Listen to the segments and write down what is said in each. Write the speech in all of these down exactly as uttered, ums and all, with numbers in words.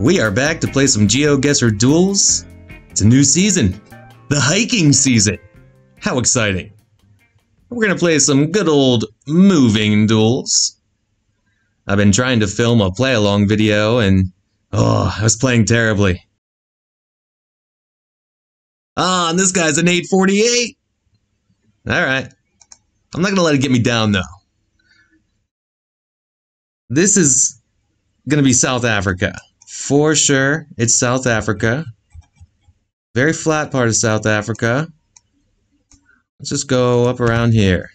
We are back to play some GeoGuessr duels. It's a new season, the hiking season. How exciting. We're going to play some good old moving duels. I've been trying to film a play-along video and, oh, I was playing terribly. Ah, and this guy's an eight forty-eight. Alright. I'm not going to let it get me down, though. This is going to be South Africa. For sure, it's South Africa. Very flat part of South Africa. Let's just go up around here.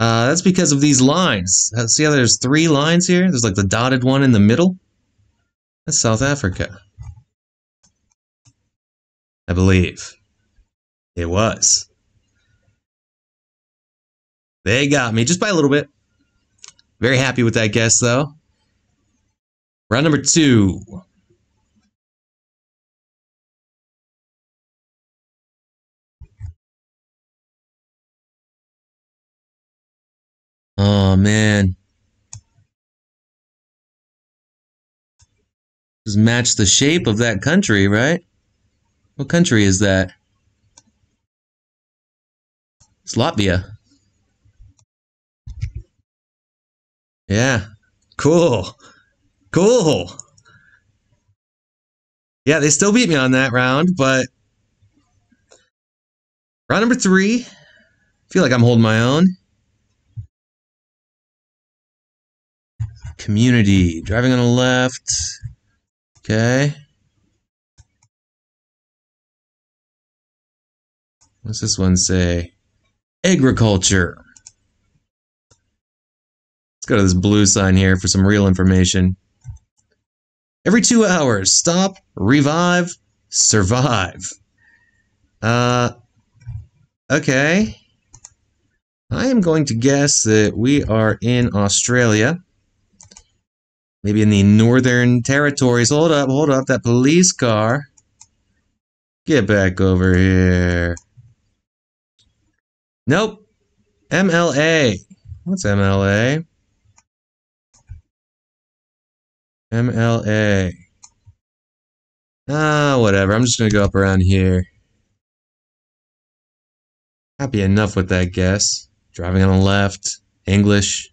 Uh, that's because of these lines. See how there's three lines here? There's like the dotted one in the middle. That's South Africa. I believe. It was. They got me, just by a little bit. Very happy with that guess, though. Round number two. Oh, man. Just match the shape of that country, right? What country is that? It's Latvia. Yeah, cool, cool. Yeah, they still beat me on that round, but round number three, I feel like I'm holding my own. Community, driving on the left, okay. What's this one say? Agriculture. Let's go to this blue sign here for some real information. Every two hours, stop, revive, survive. Uh, okay. I am going to guess that we are in Australia. Maybe in the Northern Territories. Hold up, hold up, that police car. Get back over here. Nope. M L A. What's M L A? M L A. Ah, whatever. I'm just going to go up around here. Happy enough with that guess. Driving on the left. English.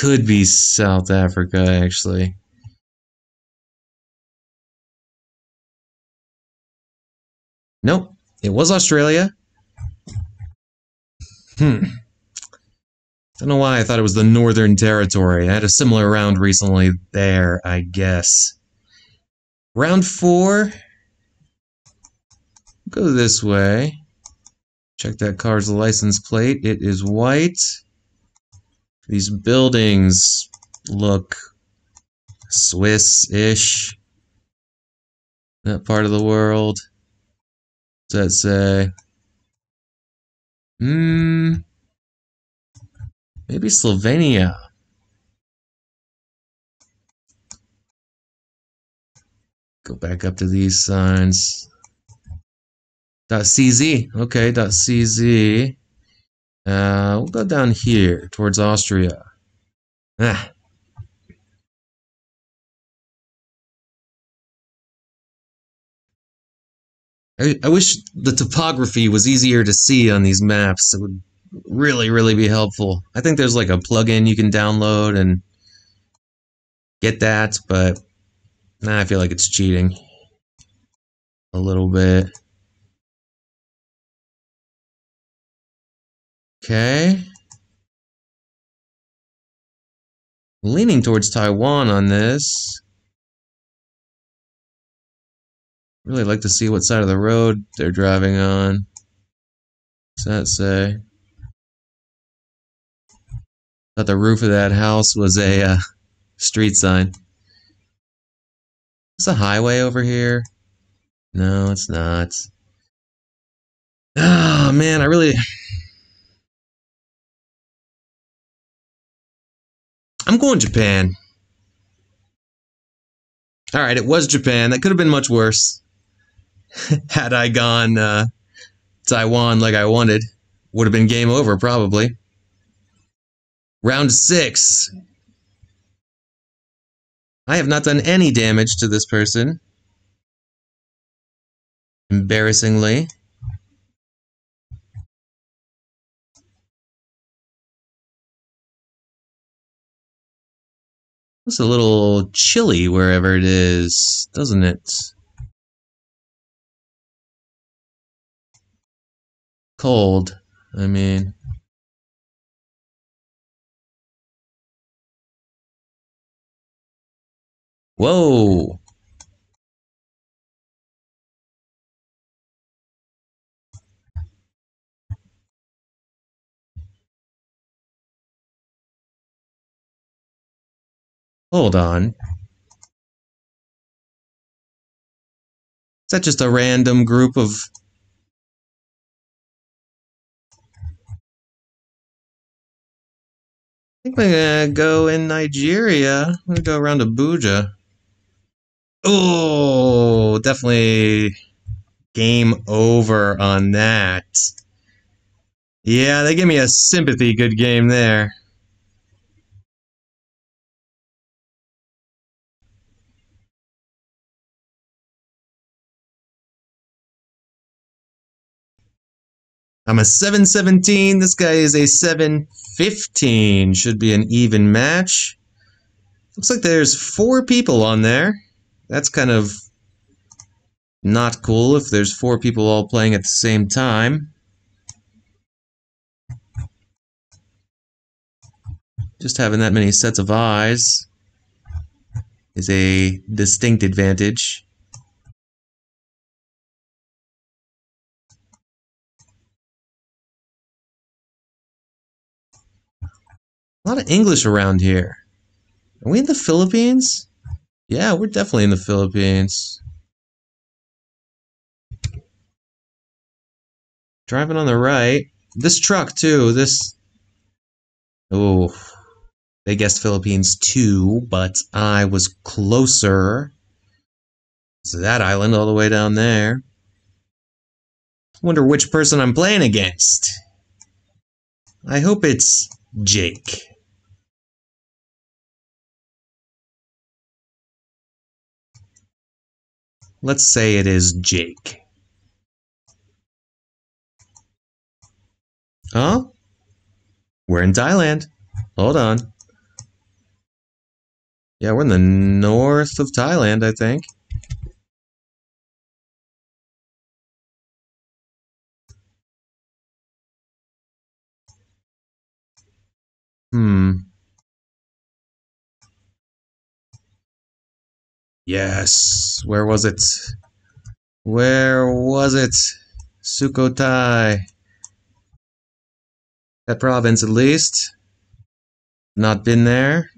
Could be South Africa, actually. Nope. It was Australia. Hmm. Don't know why I thought it was the Northern Territory. I had a similar round recently there, I guess. Round four. Go this way. Check that car's license plate. It is white. These buildings look Swiss-ish. That part of the world. What does that say? Hmm. Maybe Slovenia. Go back up to these signs. .cz. Okay, .cz. Uh, we'll go down here towards Austria. Ah. I, I wish the topography was easier to see on these maps. It would really, really be helpful. I think there's like a plugin you can download and get that, but nah, I feel like it's cheating a little bit. Okay. Leaning towards Taiwan on this. Really like to see what side of the road they're driving on. What's that say? Thought the roof of that house was a uh, street sign. Is a highway over here? No, it's not. Ah, man, I really... I'm going Japan. Alright, it was Japan. That could have been much worse. Had I gone uh, Taiwan like I wanted, would have been game over, probably. Round six. I have not done any damage to this person. Embarrassingly. It's a little chilly wherever it is, doesn't it? Cold, I mean. Whoa! Hold on. Is that just a random group of... I think we're gonna go in Nigeria. I'm gonna go around Abuja. Oh, definitely game over on that. Yeah, they gave me a sympathy good game there. I'm a seven seventeen, this guy is a seven fifteen. Should be an even match. Looks like there's four people on there. That's kind of not cool if there's four people all playing at the same time. Just having that many sets of eyes is a distinct advantage. A lot of English around here. Are we in the Philippines? Yeah, we're definitely in the Philippines. Driving on the right. This truck, too. This... Oh. They guessed Philippines, too, but I was closer. So that island all the way down there. Wonder which person I'm playing against. I hope it's Jake. Let's say it is Jake. Huh? We're in Thailand. Hold on. Yeah, we're in the north of Thailand, I think. Hmm. Yes, where was it? Where was it? Sukhothai. That province, at least. Not been there.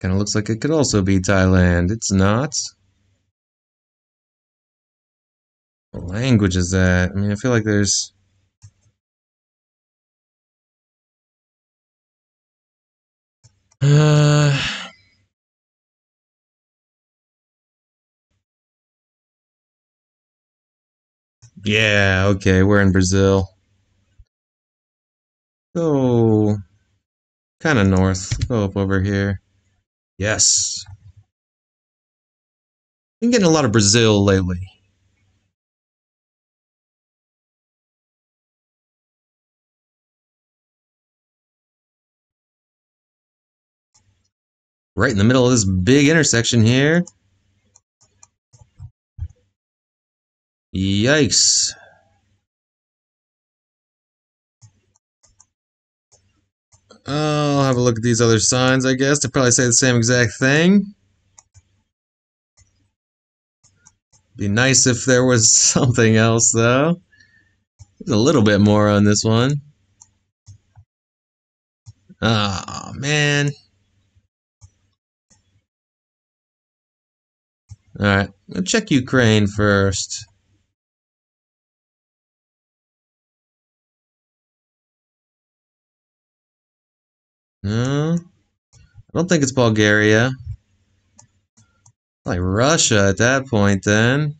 Kind of looks like it could also be Thailand. It's not. What language is that? I mean, I feel like there's... Uh... Yeah, okay, we're in Brazil. Go kind of north. Go up over here. Yes. Been getting a lot of Brazil lately. Right in the middle of this big intersection here. Yikes. I'll have a look at these other signs, I guess. They probably say the same exact thing. Be nice if there was something else, though. There's a little bit more on this one. Oh, man. Alright, we'll check Ukraine first. No, I don't think it's Bulgaria. Like Russia at that point, then.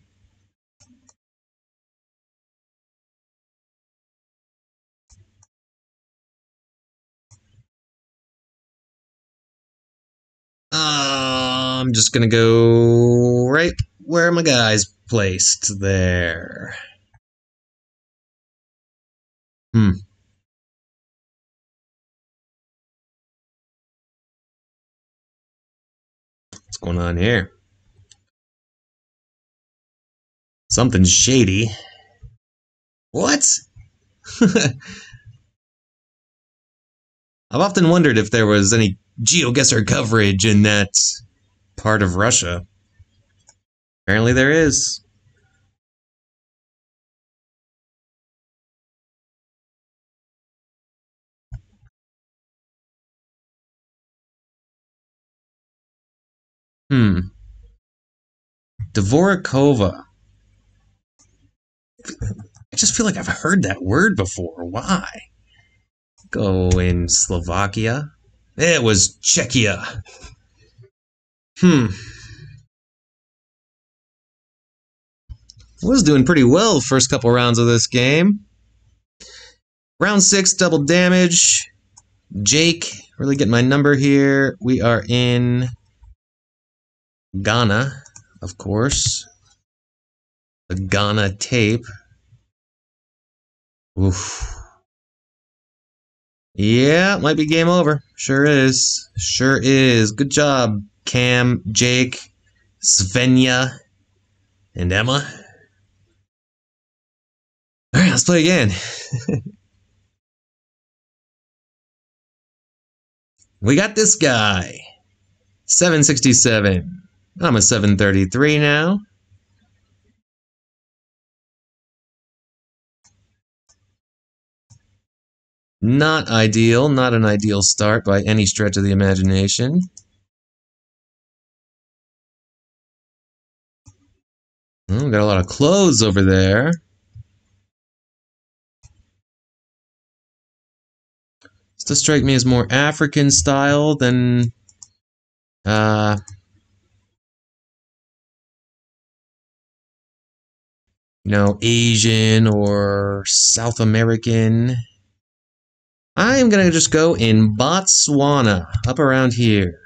I'm just gonna go right where my guy's placed there. Hmm. What's going on here? Something shady. What? I've often wondered if there was any GeoGuessr coverage in that part of Russia. Apparently there is. Hmm. Dvorakova. I just feel like I've heard that word before. Why? Go in Slovakia. It was Czechia. Hmm. I was doing pretty well first couple rounds of this game. Round six, double damage. Jake, really getting my number here. We are in Ghana, of course. The Ghana tape. Oof. Yeah, might be game over. Sure is. Sure is. Good job, Cam, Jake, Svenja, and Emma. Alright, let's play again. We got this guy. seven sixty-seven. I'm a seven thirty-three now. Not ideal, not an ideal start by any stretch of the imagination. Oh, got a lot of clothes over there. Still strike me as more African style than uh, you know, Asian or South American. I'm gonna just go in Botswana, up around here.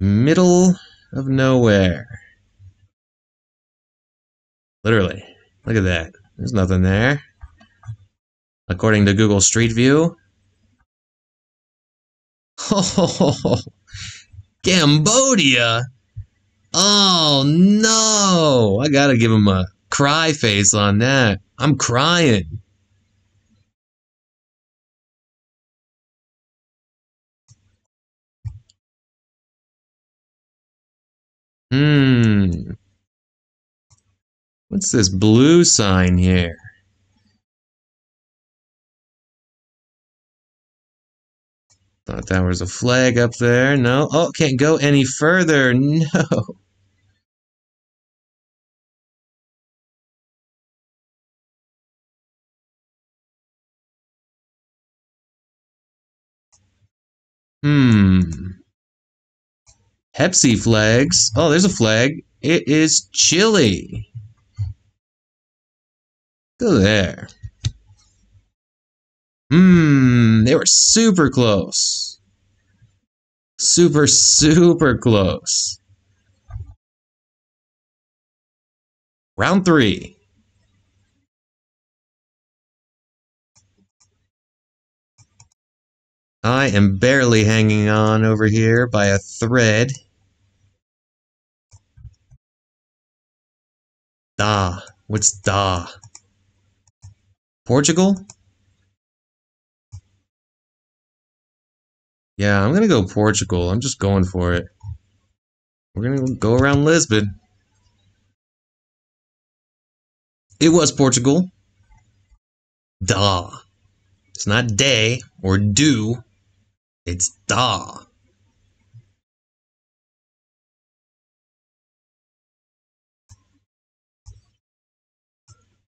Middle of nowhere. Literally. Look at that. There's nothing there. According to Google Street View. Oh, Cambodia! Oh no! I gotta give him a cry face on that. I'm crying. Hmm. What's this blue sign here? Thought that was a flag up there. No. Oh, can't go any further. No. Hmm. Pepsi flags. Oh, there's a flag. It is Chile. Go there. Hmm, they were super close. Super, super close. Round three. I am barely hanging on over here by a thread. Da. What's da? Portugal? Yeah, I'm gonna go Portugal. I'm just going for it. We're gonna go around Lisbon. It was Portugal. Da. It's not day or do. It's da.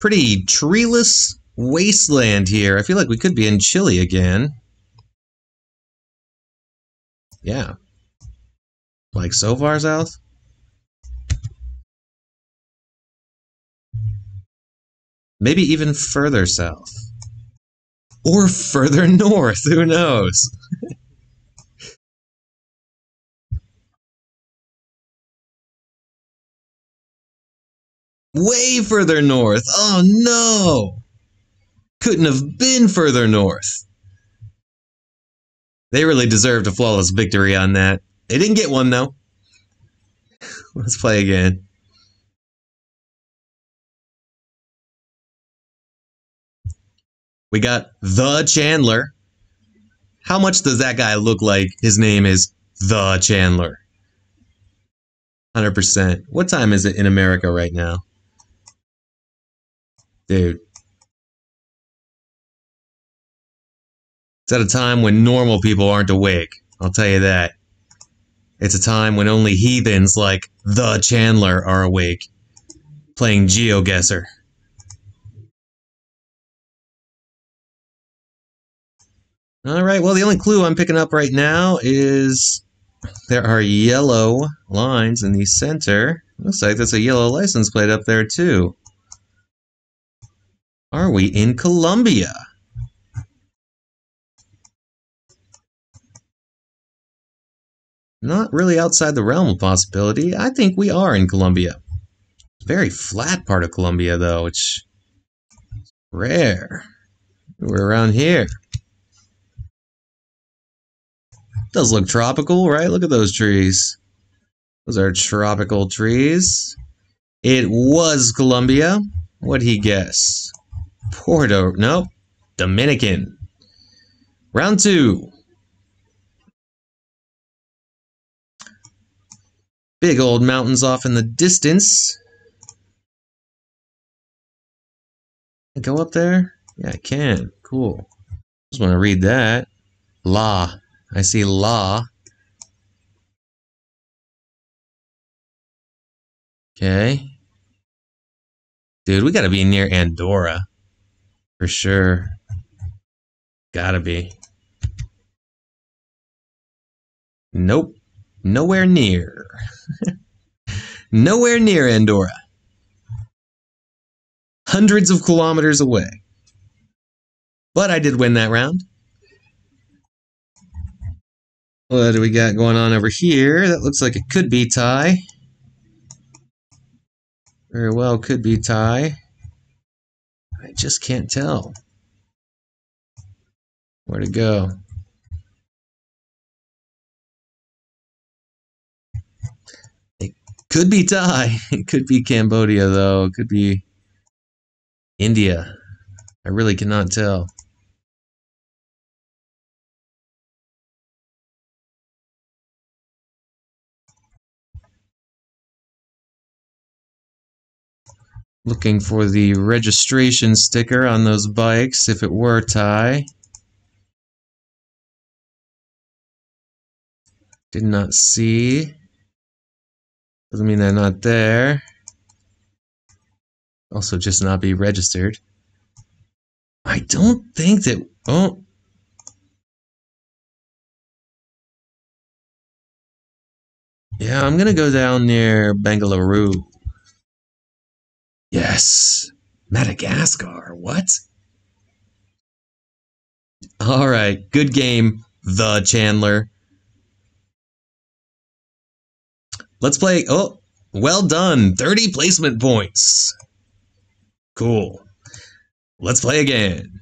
Pretty treeless wasteland here. I feel like we could be in Chile again. Yeah. Like so far south? Maybe even further south. Or further north, who knows? Way further north. Oh no! Couldn't have been further north. They really deserved a flawless victory on that. They didn't get one though. Let's play again. We got The Chandler. How much does that guy look like? His name is The Chandler. one hundred percent. What time is it in America right now? Dude. It's at a time when normal people aren't awake. I'll tell you that. It's a time when only heathens like The Chandler are awake. Playing GeoGuessr. Alright, well the only clue I'm picking up right now is there are yellow lines in the center. Looks like that's a yellow license plate up there too. Are we in Colombia? Not really outside the realm of possibility. I think we are in Colombia. Very flat part of Colombia though, which is rare. We're around here. Does look tropical, right? Look at those trees. Those are tropical trees. It was Colombia. What'd he guess? Puerto... Nope. Dominican. Round two. Big old mountains off in the distance. Can I go up there? Yeah, I can. Cool. Just want to read that. La. I see La. Okay. Dude, we gotta be near Andorra. For sure. Gotta be. Nope. Nowhere near. Nowhere near Andorra. Hundreds of kilometers away. But I did win that round. What do we got going on over here? That looks like it could be Thai. Very well, could be Thai. I just can't tell. Where to go? It could be Thai. It could be Cambodia, though. It could be India. I really cannot tell. Looking for the registration sticker on those bikes, if it were Thai. Did not see. Doesn't mean they're not there. Also just not be registered. I don't think that... Oh. Yeah, I'm gonna go down near Bengaluru. Yes, Madagascar, what? Alright, good game, The Chandler. Let's play, oh, well done, thirty placement points. Cool. Let's play again.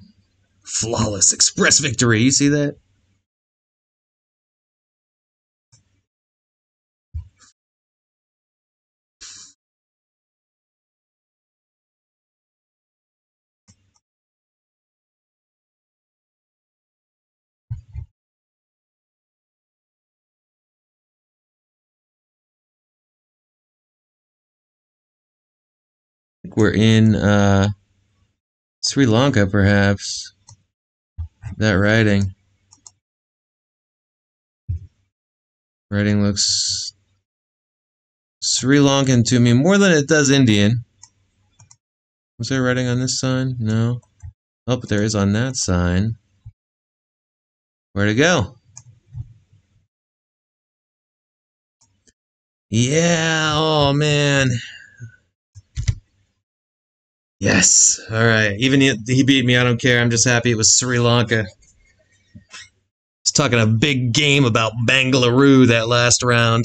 Flawless express victory, you see that? We're in uh, Sri Lanka, perhaps. That writing. Writing looks Sri Lankan to me more than it does Indian. Was there writing on this sign? No. Oh, but there is on that sign. Where to go? Yeah, oh man. Yes. All right. Even if he beat me, I don't care. I'm just happy it was Sri Lanka. He's talking a big game about Bengaluru that last round.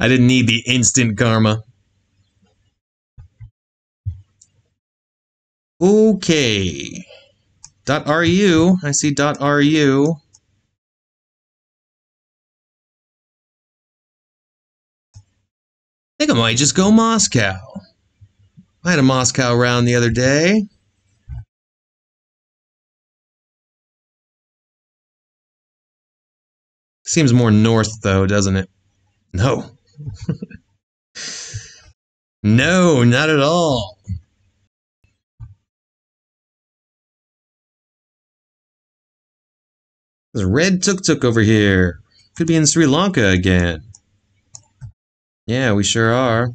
I didn't need the instant karma. Okay. .ru. I see .ru. I think I might just go Moscow. I had a Moscow round the other day. Seems more north, though, doesn't it? No. No, not at all. There's a red tuk-tuk over here. Could be in Sri Lanka again. Yeah, we sure are.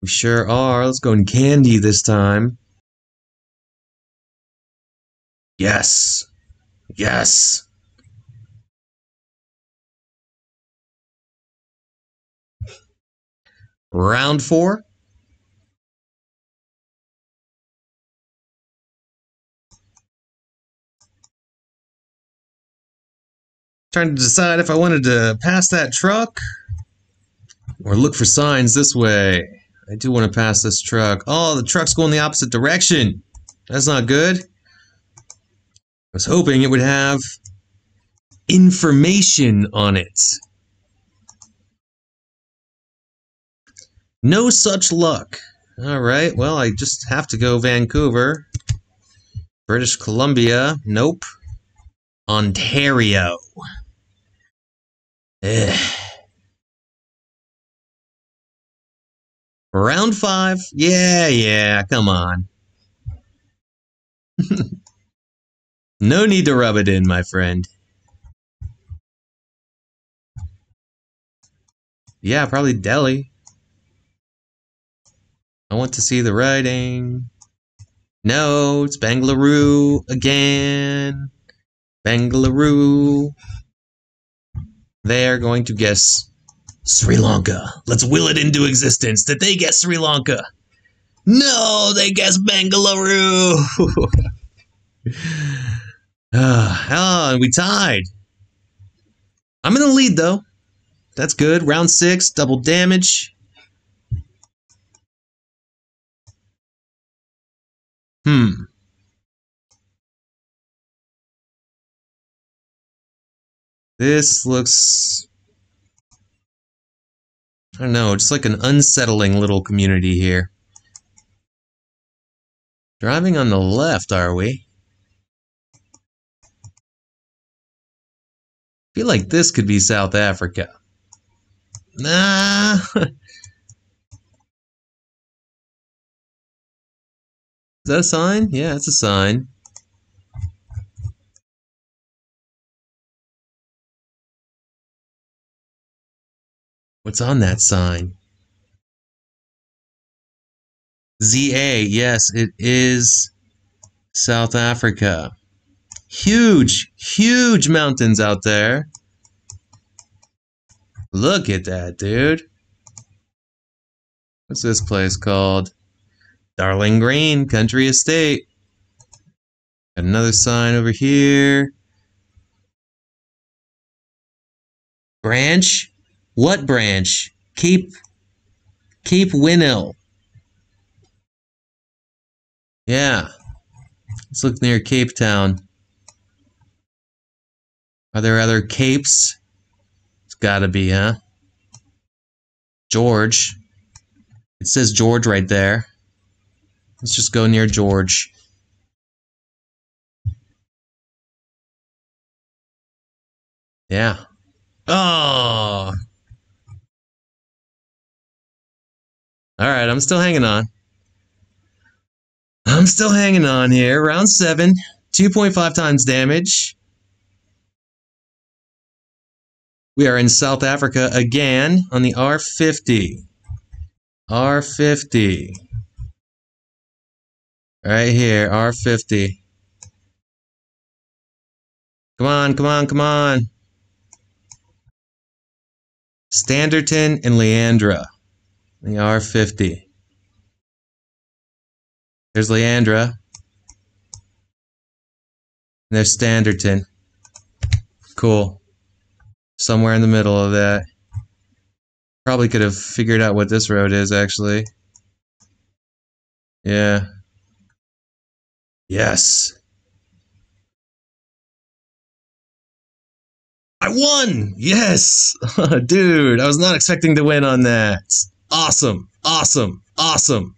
We sure are. Let's go in Kandy this time. Yes. Yes. Round four. Trying to decide if I wanted to pass that truck or look for signs this way. I do want to pass this truck. Oh, the truck's going the opposite direction. That's not good. I was hoping it would have information on it. No such luck. All right, well, I just have to go Vancouver. British Columbia. Nope. Ontario. Ugh. Round five? Yeah, yeah, come on. No need to rub it in, my friend. Yeah, probably Delhi. I want to see the writing. No, it's Bengaluru again. Bengaluru. They're going to guess Sri Lanka. Let's will it into existence. Did they guess Sri Lanka? No, they guessed Bengaluru. Ah, and we tied. I'm in the lead, though. That's good. Round six, double damage. Hmm. This looks... I don't know, just like an unsettling little community here. Driving on the left, are we? I feel like this could be South Africa. Nah. Is that a sign? Yeah, it's a sign. What's on that sign? Z A, yes, it is South Africa. Huge, huge mountains out there. Look at that, dude. What's this place called? Darling Green Country Estate. Got another sign over here. Branch? What branch? Cape... Cape Winnell. Yeah. Let's look near Cape Town. Are there other capes? It's gotta be, huh? George. It says George right there. Let's just go near George. Yeah. Oh! Alright, I'm still hanging on. I'm still hanging on here. Round seven. two point five times damage. We are in South Africa again on the R fifty. R fifty. Right here, R fifty. Come on, come on, come on. Standerton and Leandra. The R fifty. There's Leandra. And there's Standerton. Cool. Somewhere in the middle of that. Probably could have figured out what this road is, actually. Yeah. Yes. I won! Yes! Dude, I was not expecting to win on that. Awesome! Awesome! Awesome!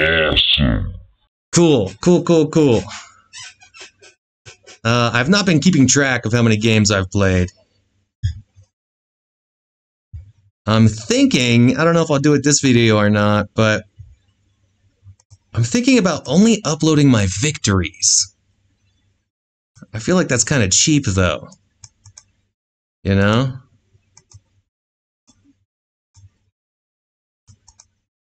Awesome. Cool, cool, cool, cool. Uh, I've not been keeping track of how many games I've played. I'm thinking, I don't know if I'll do it this video or not, but I'm thinking about only uploading my victories. I feel like that's kind of cheap, though. You know?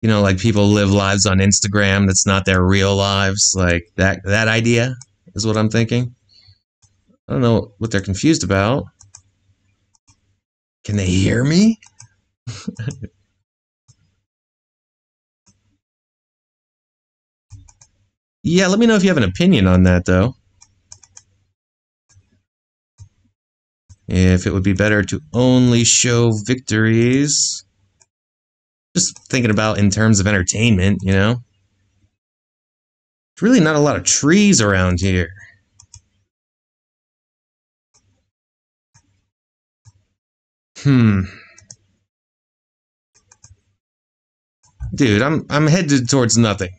You know, like people live lives on Instagram that's not their real lives. Like, that, that idea is what I'm thinking. I don't know what they're confused about. Can they hear me? Yeah, let me know if you have an opinion on that, though. If it would be better to only show victories. Just thinking about in terms of entertainment, you know? There's really not a lot of trees around here. Hmm. Dude, I'm I'm headed towards nothing.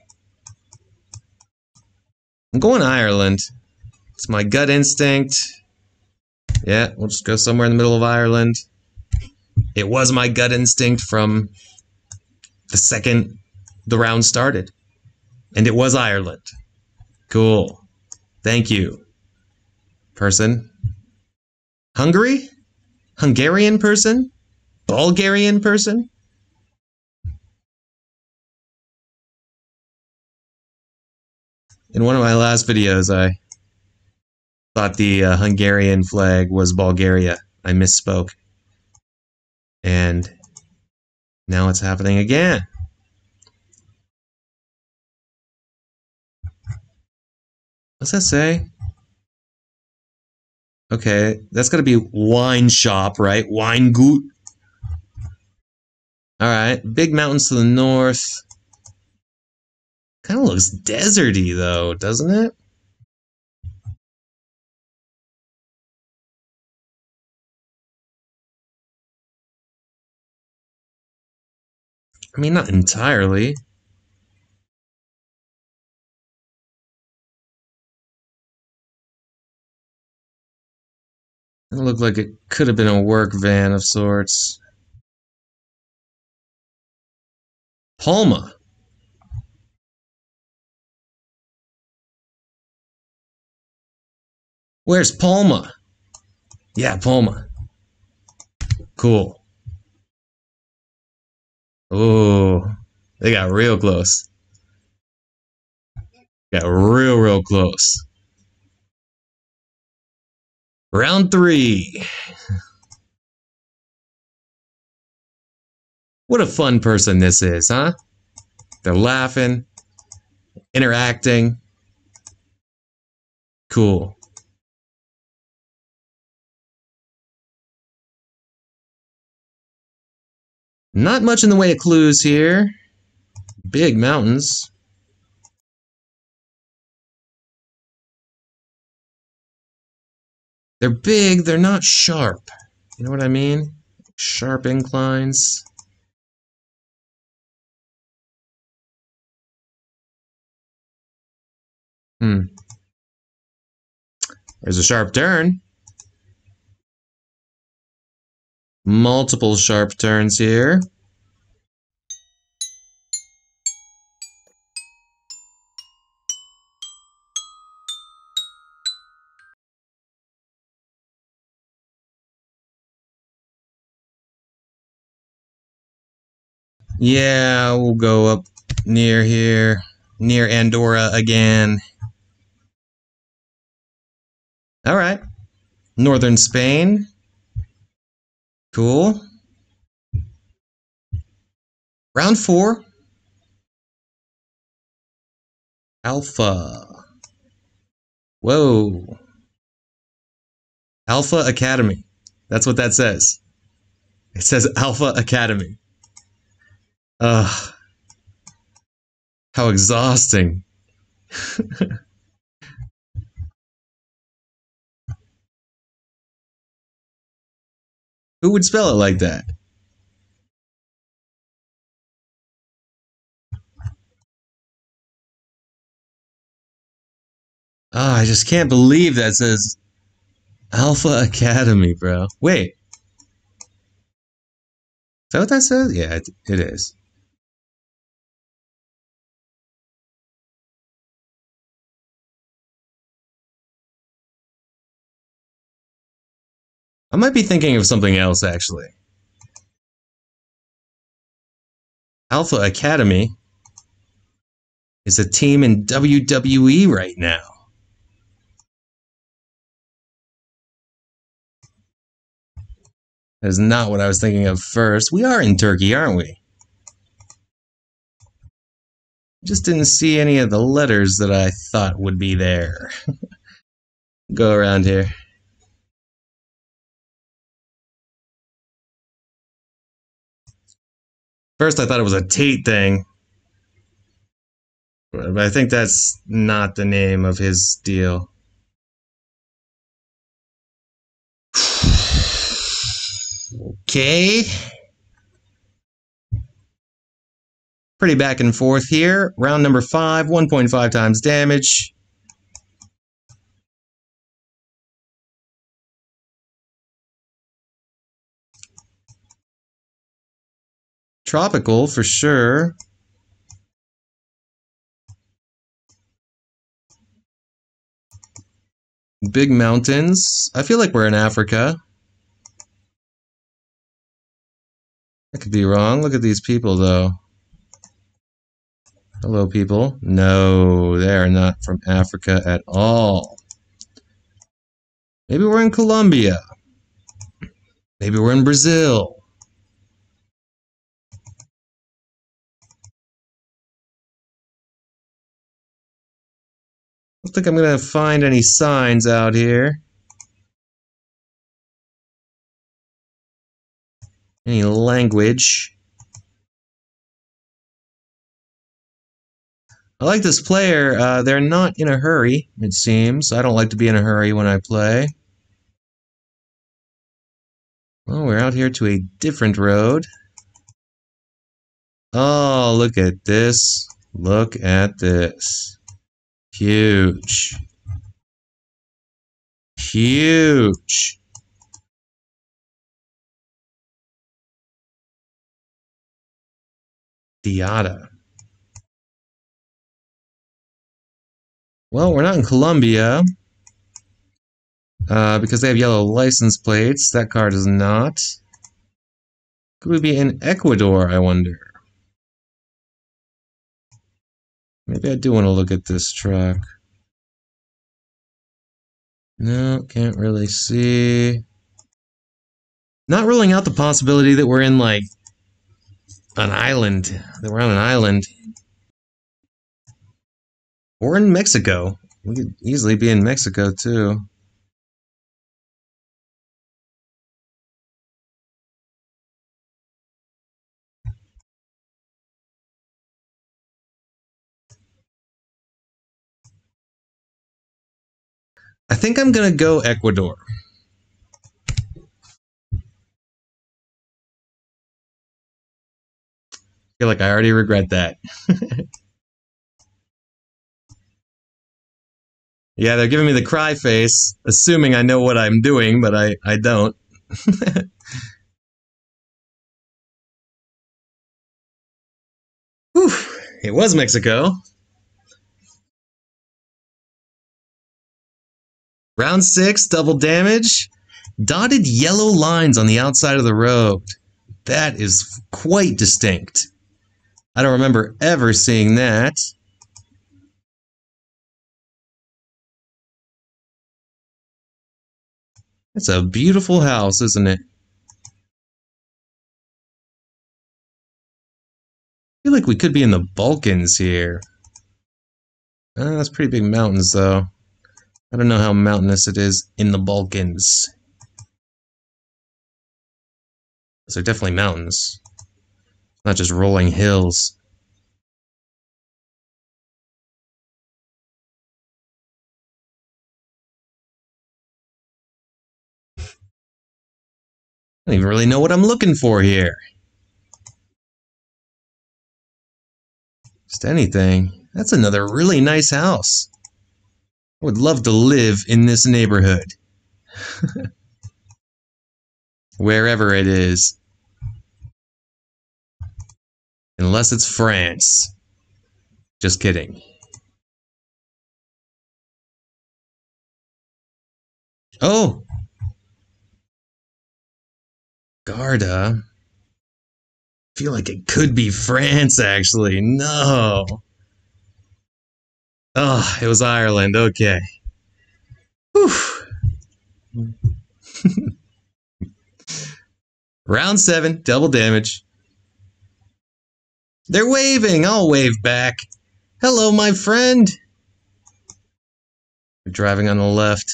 I'm going to Ireland. It's my gut instinct. Yeah, we'll just go somewhere in the middle of Ireland. It was my gut instinct from the second the round started. And it was Ireland. Cool. Thank you, person. Hungary? Hungarian person? Bulgarian person? In one of my last videos, I thought the uh, Hungarian flag was Bulgaria. I misspoke. And now it's happening again. What's that say? Okay, that's gotta be wine shop, right? Wine gut. Alright, big mountains to the north. Kind of looks deserty, though, doesn't it? I mean, not entirely. It looked like it could have been a work van of sorts. Palma. Where's Palma? Yeah, Palma. Cool. Oh, they got real close. Got real, real close. Round three. What a fun person this is, huh? They're laughing, interacting. Cool. Not much in the way of clues here. Big mountains. They're big, they're not sharp. You know what I mean? Sharp inclines. Hmm. There's a sharp turn. Multiple sharp turns here. Yeah, we'll go up near here, near Andorra again. All right, northern Spain. Cool. Round four. Alpha. Whoa. Alpha Academy. That's what that says. It says Alpha Academy. Ugh. How exhausting. Who would spell it like that? Ah, oh, I just can't believe that says Alpha Academy, bro. Wait. Is that what that says? Yeah, it, it is. I might be thinking of something else, actually. Alpha Academy is a team in W W E right now. That is not what I was thinking of first. We are in Turkey, aren't we? Just didn't see any of the letters that I thought would be there. Go around here. First, I thought it was a Tate thing. But I think that's not the name of his deal. Okay. Pretty back and forth here. Round number five, one point five times damage. Tropical for sure. Big mountains. I feel like we're in Africa. I could be wrong. Look at these people, though. Hello, people. No, they are not from Africa at all. Maybe we're in Colombia. Maybe we're in Brazil. I don't think I'm going to find any signs out here. Any language. I like this player. Uh, they're not in a hurry, it seems. I don't like to be in a hurry when I play. Well, we're out here to a different road. Oh, look at this. Look at this. Huge. Huge. Diada. Well, we're not in Colombia uh, because they have yellow license plates. That car does not. Could we be in Ecuador, I wonder? Maybe I do want to look at this truck. No, can't really see. Not ruling out the possibility that we're in, like, an island. That we're on an island. Or in Mexico. We could easily be in Mexico, too. I think I'm gonna go Ecuador. I feel like I already regret that. Yeah, they're giving me the cry face, assuming I know what I'm doing, but I, I don't. Whew, it was Mexico. Round six, double damage. Dotted yellow lines on the outside of the road. That is quite distinct. I don't remember ever seeing that. It's a beautiful house, isn't it? I feel like we could be in the Balkans here. Oh, that's pretty big mountains, though. I don't know how mountainous it is in the Balkans. So definitely mountains, not just rolling hills. I don't even really know what I'm looking for here. Just anything. That's another really nice house. I would love to live in this neighborhood. Wherever it is. Unless it's France. Just kidding. Oh! Garda. I feel like it could be France, actually. No! Oh, it was Ireland. Okay. Whew. Round seven, double damage. They're waving. I'll wave back. Hello, my friend. We're driving on the left.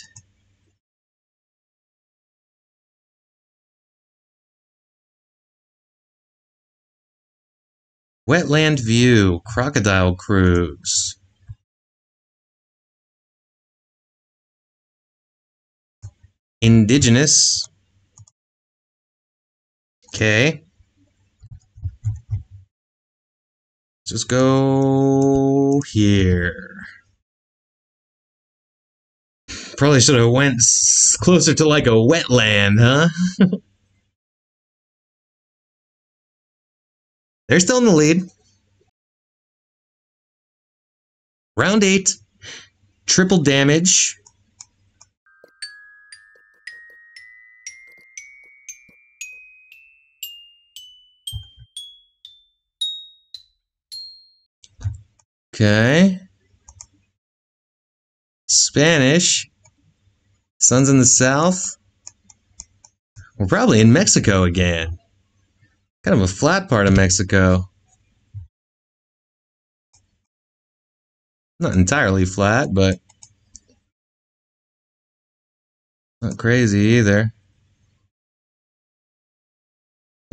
Wetland View, Crocodile Cruise. Indigenous. Okay. Just go here. Probably should have went closer to like a wetland, huh? They're still in the lead. Round eight, triple damage. Okay. Spanish. Sun's in the south. We're probably in Mexico again. Kind of a flat part of Mexico. Not entirely flat, but not crazy either.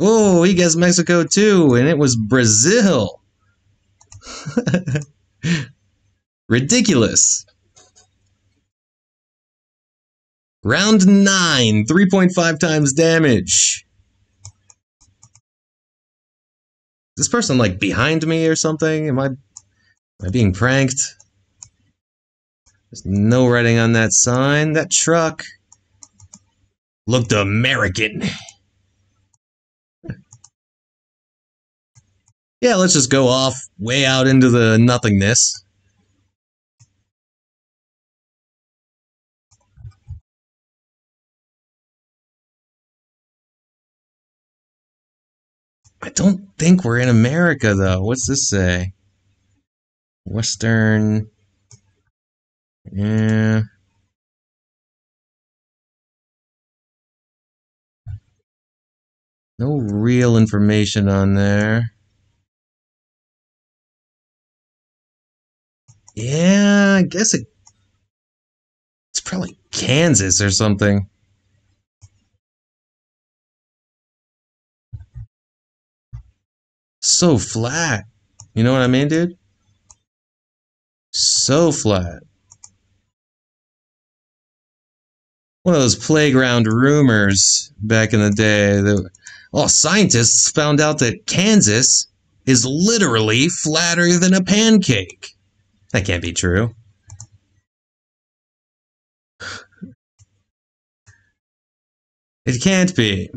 Oh, he guessed Mexico too, and it was Brazil. Ridiculous. Round nine, three point five times damage. Is this person like behind me or something? Am I, am I being pranked? There's no writing on that sign. That truck looked American. Yeah, let's just go off way out into the nothingness. I don't think we're in America, though. What's this say? Western... Yeah... No real information on there. Yeah, I guess it, it's probably Kansas or something. So flat. You know what I mean, dude? So flat. One of those playground rumors back in the day that, oh, scientists found out that Kansas is literally flatter than a pancake. That can't be true. It can't be.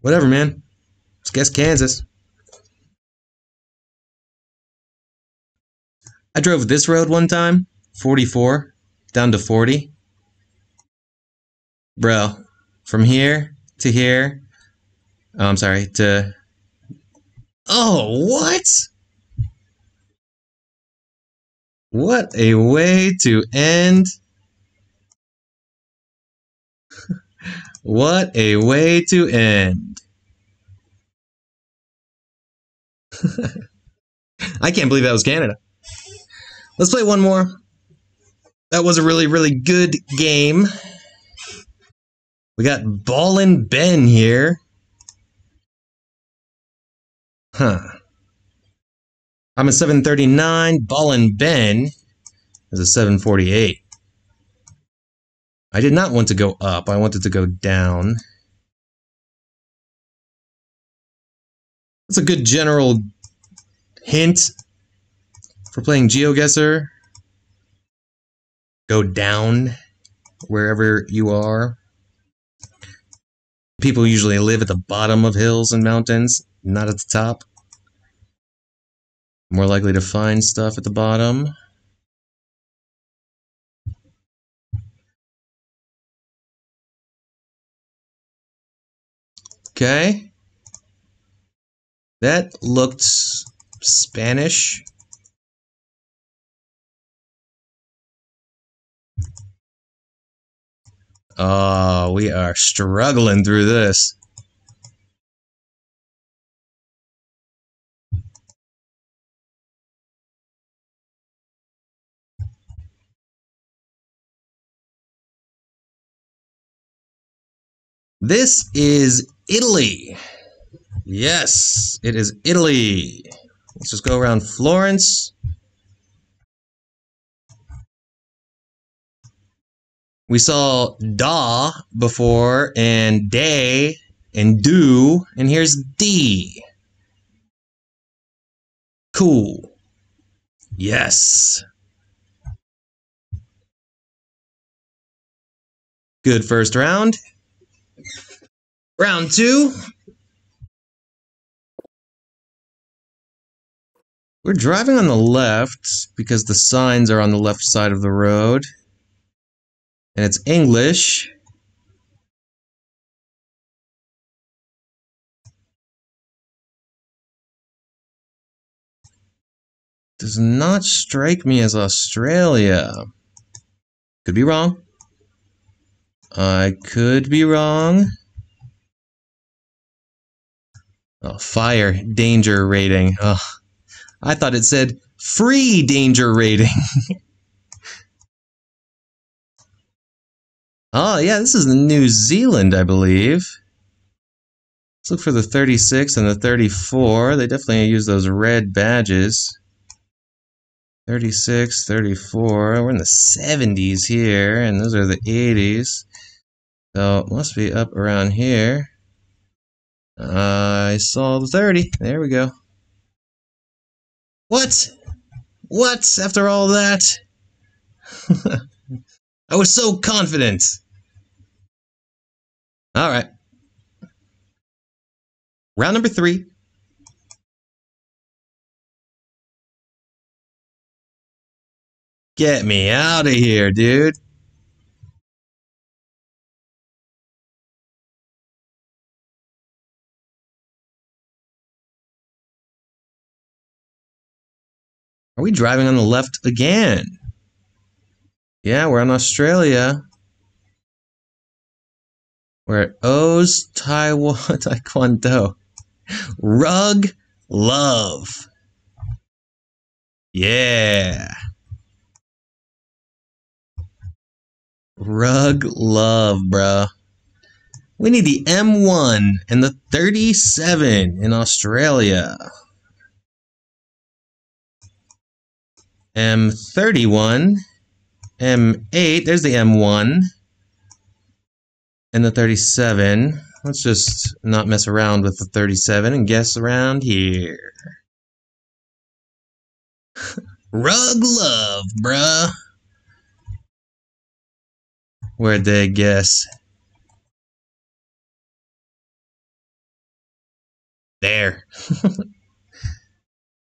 Whatever, man. Let's guess Kansas. I drove this road one time, forty-four, down to forty. Bro, from here to here. Oh, I'm sorry, to... Oh, what? What a way to end. What a way to end. I can't believe that was Canada. Let's play one more. That was a really, really good game. We got Ballin' Ben here. Huh. I'm a seven thirty-nine, Ballin' Ben is a seven forty-eight. I did not want to go up, I wanted to go down. That's a good general hint for playing GeoGuessr. Go down wherever you are. People usually live at the bottom of hills and mountains, not at the top. More likely to find stuff at the bottom. Okay. That looked Spanish. Oh, we are struggling through this. This is Italy. Yes, it is Italy. Let's just go around Florence. We saw da before, and day, and do, and here's D. Cool. Yes. Good first round. Round two. We're driving on the left because the signs are on the left side of the road. And it's English. Does not strike me as Australia. Could be wrong. I could be wrong. Oh, fire danger rating. Oh, I thought it said free danger rating. Oh, yeah, this is New Zealand, I believe. Let's look for the thirty-six and the thirty-four. They definitely use those red badges. thirty-six, thirty-four. We're in the seventies here, and those are the eighties. So it must be up around here. Uh, I saw the thirty. There we go. What? What? After all that? I was so confident. All right. Round number three. Get me out of here, dude. Are we driving on the left again? Yeah, we're in Australia. We're at O's Taiwan Taekwondo. Rug love. Yeah. Rug love, bruh. We need the M one and the thirty-seven in Australia. M thirty-one. M eight, there's the M one, and the thirty-seven. Let's just not mess around with the thirty-seven and guess around here. Rug love, bruh. Where'd they guess? There.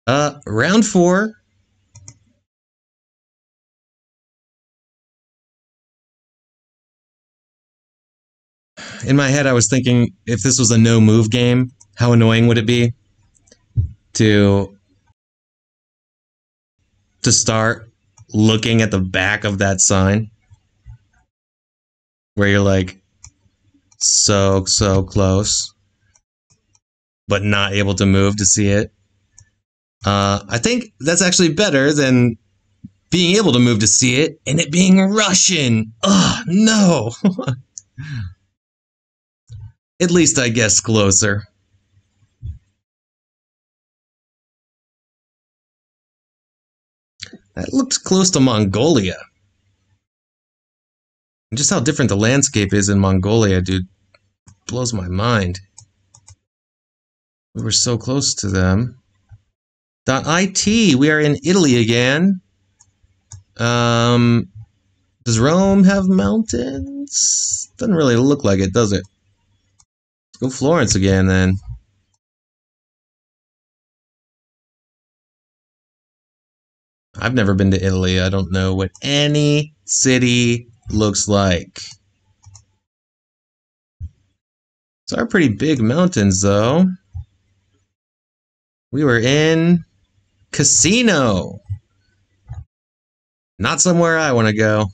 uh, round four. In my head, I was thinking, if this was a no-move game, how annoying would it be to, to start looking at the back of that sign? Where you're like, so, so close, but not able to move to see it. Uh, I think that's actually better than being able to move to see it and it being Russian. Ugh, no! At least I guess closer. That looked close to Mongolia. And just how different the landscape is in Mongolia, dude, blows my mind. We were so close to them. .it, we are in Italy again. Um, does Rome have mountains? Doesn't really look like it, does it? Let's go Florence again then. I've never been to Italy. I don't know what any city looks like. These are pretty big mountains, though. We were in Casino. Not somewhere I want to go.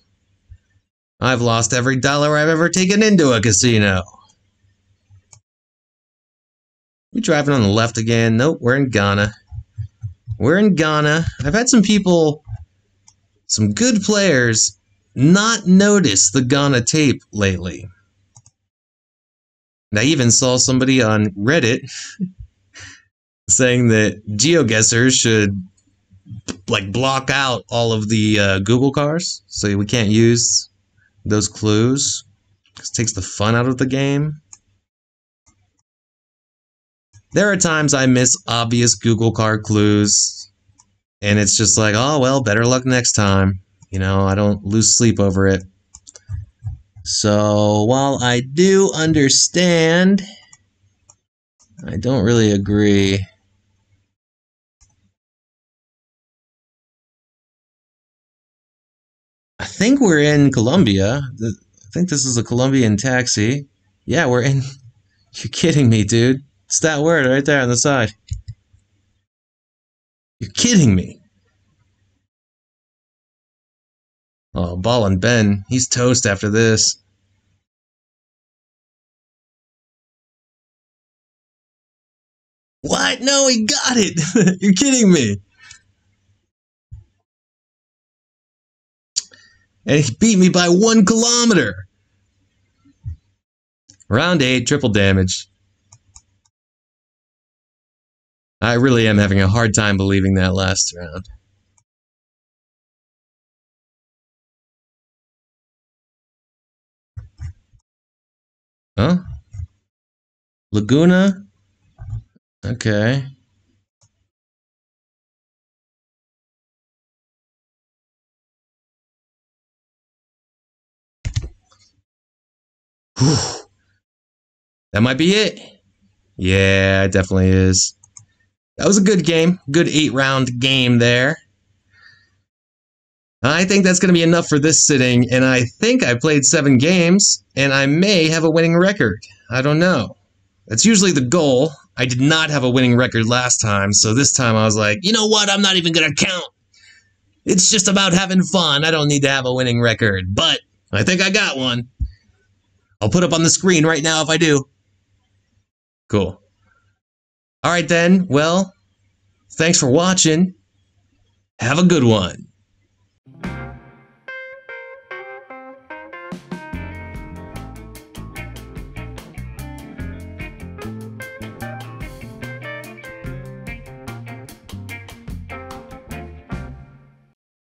I've lost every dollar I've ever taken into a casino. We driving on the left again. Nope, we're in Ghana. We're in Ghana. I've had some people, some good players, not notice the Ghana tape lately. And I even saw somebody on Reddit saying that GeoGuessr should like block out all of the uh, Google cars so we can't use those clues. It takes the fun out of the game. There are times I miss obvious Google car clues, and it's just like, oh, well, better luck next time. You know, I don't lose sleep over it. So while I do understand, I don't really agree. I think we're in Colombia. I think this is a Colombian taxi. Yeah, we're in... You're kidding me, dude. It's that word right there on the side. You're kidding me. Oh, Ballin' Ben, he's toast after this. What? No, he got it. You're kidding me. And he beat me by one kilometer. Round eight, triple damage. I really am having a hard time believing that last round. Huh? Laguna? Okay. Whew. That might be it. Yeah, it definitely is. That was a good game. Good eight-round game there. I think that's going to be enough for this sitting, and I think I played seven games, and I may have a winning record. I don't know. That's usually the goal. I did not have a winning record last time, so this time I was like, you know what? I'm not even going to count. It's just about having fun. I don't need to have a winning record, but I think I got one. I'll put up on the screen right now if I do. Cool. All right, then. Well, thanks for watching. Have a good one.